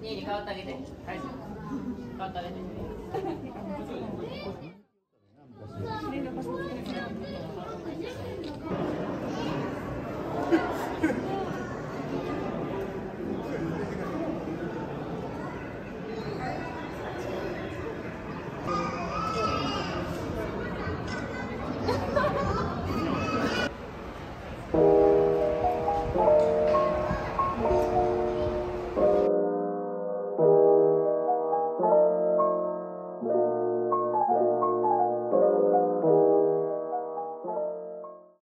変わってあげて。はい。変わってあげて。